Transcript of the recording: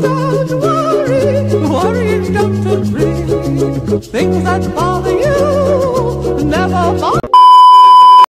don't worry, worries don't to bring things that bother.